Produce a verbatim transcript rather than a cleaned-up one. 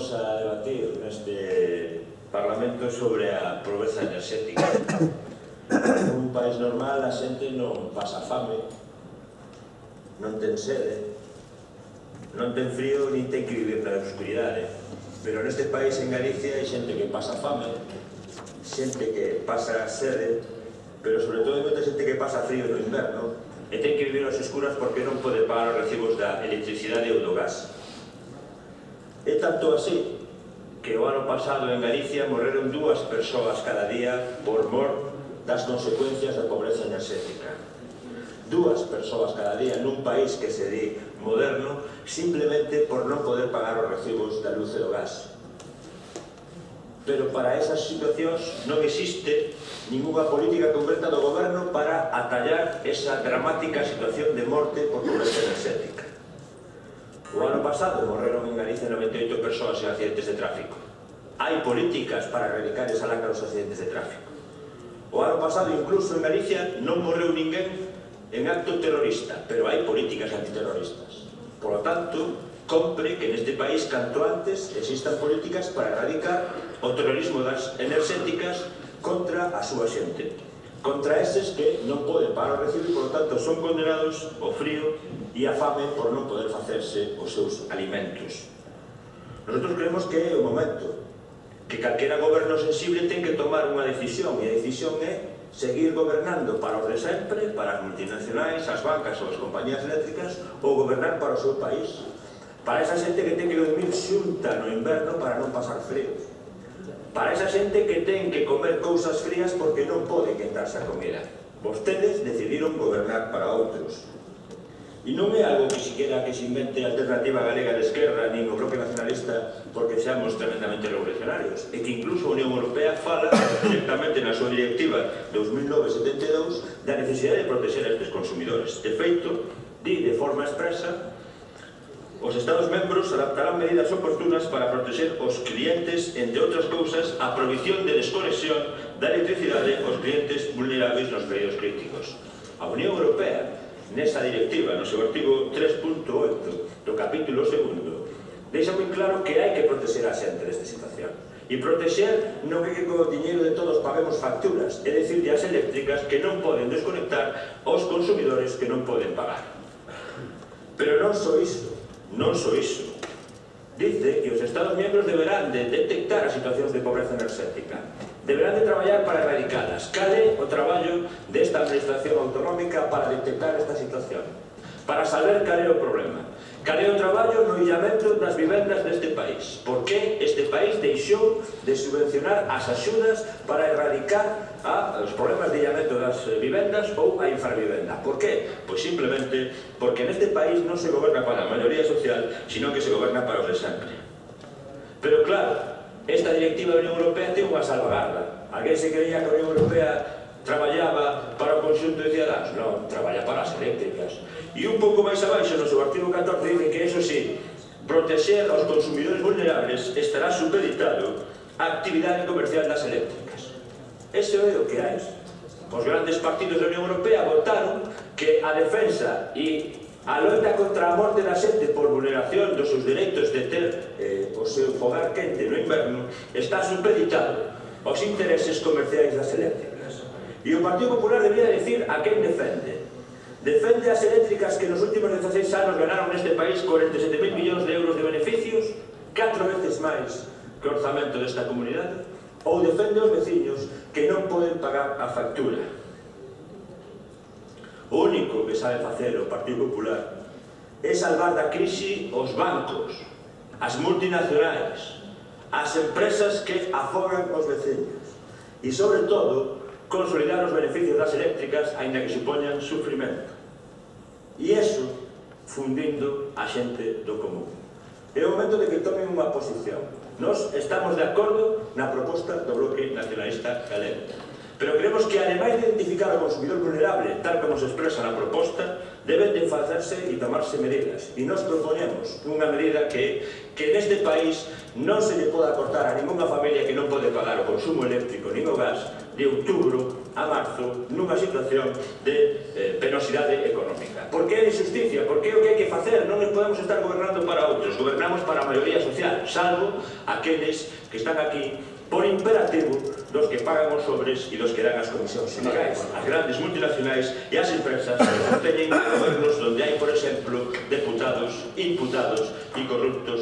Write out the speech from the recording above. vamos a debatir en este Parlamento sobre a pobreza enerxética. En un país normal a xente non pasa fame, non ten sede, non ten frío, nin ten que vivir na obscuridade. Pero neste país, en Galicia, hai xente que pasa fame, xente que pasa sede, pero sobre todo hai xente que pasa frío no inverno e ten que vivir nas escuras porque non pode pagar os recibos da electricidade ou do gas. É tanto así que o ano pasado en Galicia morreron dúas persoas cada día por mor das consecuencias da pobreza enerxética. Dúas persoas cada día nun país que se di moderno simplemente por non poder pagar os recibos da luz e do gas. Pero para esas situacións non existe ninguna política concreta do goberno para atallar esa dramática situación de morte por pobreza enerxética. O ano pasado morreron en Galicia noventa y ocho persoas en accidentes de tráfico. Hai políticas para erradicar esa lacra dos accidentes de tráfico. O ano pasado incluso en Galicia non morreu ninguén en acto terrorista, pero hai políticas antiterroristas. Por lo tanto, compre que neste país canto antes existan políticas para erradicar o terrorismo das enerxéticas contra a súa xente, contra eses que non poden pagar o recibo e, por tanto, son condenados ao frío e a fame por non poder facerse os seus alimentos. Nosotros creemos que é o momento que calquera goberno sensible ten que tomar unha decisión, e a decisión é seguir gobernando para os de sempre, para as multinacionais, as bancas ou as compañías eléctricas, ou gobernar para o seu país, para esa xente que ten que dormir xunta no inverno para non pasar frío, para esa xente que ten que comer cousas frías porque non pode quentarse a comida. Vostedes decidiron gobernar para outros, e non é algo que siquiera que se invente a alternativa galega de esquerra nin o bloque nacionalista porque seamos tremendamente revolucionarios. E que incluso a Unión Europea fala directamente na súa directiva dos mil nove setenta e dous da necesidade de proteger estes consumidores. De feito, di de forma expresa: os Estados membros adaptarán medidas oportunas para proteger os clientes, entre outras cousas, a prohibición de desconexión da electricidade aos clientes vulnerables nos períodos críticos. A Unión Europea, nesa directiva, no seu artigo tres punto oito do capítulo segundo, deixa moi claro que hai que proteger a xente desta situación. E proteger non é que co diñeiro de todos paguemos facturas, é dicir, as eléctricas que non poden desconectar aos consumidores que non poden pagar. Pero non só isto. Non só iso. Dice que os Estados membros deberán de detectar as situacións de pobreza enerxética, deberán de traballar para erradicalas. Cal é o traballo desta administración autonómica para detectar esta situación, para saber cal é o problema, cal é o traballo no illamento das vivendas deste país? Por que este país deixou de subvencionar as axudas para erradicar os problemas de illamento das vivendas ou a infravivenda? Por que? Pois simplemente porque neste país non se goberna para a maioría social, sino que se goberna para os de sempre. Pero claro, esta directiva da Unión Europea ten unha salvagarda. Alguén se creía que a Unión Europea traballaba para o conxunto de cidadáns? Non, traballa para as eléctricas. E un pouco máis abaixo, no seu artigo catorce, dice que, eso sí, protexer aos consumidores vulnerables estará supeditado á actividade comercial das eléctricas. Ese é o que hai. Os grandes partidos da Unión Europea votaron que a defensa e a loita contra a morte da xente por vulneración dos seus dereitos de ter o seu fogar quente no inverno está supeditado aos intereses comerciais das eléctricas. E o Partido Popular debería decir a quen defende. Defende as eléctricas que nos últimos dieciséis anos ganaron neste país cuarenta y siete mil millóns de euros de beneficios, catro veces máis que o orzamento desta comunidade? Ou defende os veciños que non poden pagar a factura? O único que sabe facer o Partido Popular é salvar da crise os bancos, as multinacionais, as empresas que afogan os veciños e, sobre todo, consolidar os beneficios das eléctricas aínda que supoñan sufrimento, e iso fundindo a xente do común. É o momento de que tomen unha posición. Nós estamos de acordo na proposta do bloque nacionalista galego, pero creemos que, ademais de identificar o consumidor vulnerable tal como se expresa na proposta, deben de facerse e tomarse medidas. E nos proponemos unha medida que que neste país non se lle poda cortar a ninguna familia que non pode pagar o consumo eléctrico nin o gas de outubro avanzo nunha situación de eh, penosidade económica. Porque é de injusticia, porque é o que hai que facer, non nos podemos estar gobernando para outros, gobernamos para a maioría social, salvo aqueles que están aquí por imperativo dos que pagan os sobres e dos que dan as comisións sindicais, as grandes multinacionais e as empresas que sosteñen gobernos onde hai, por exemplo, deputados, imputados e corruptos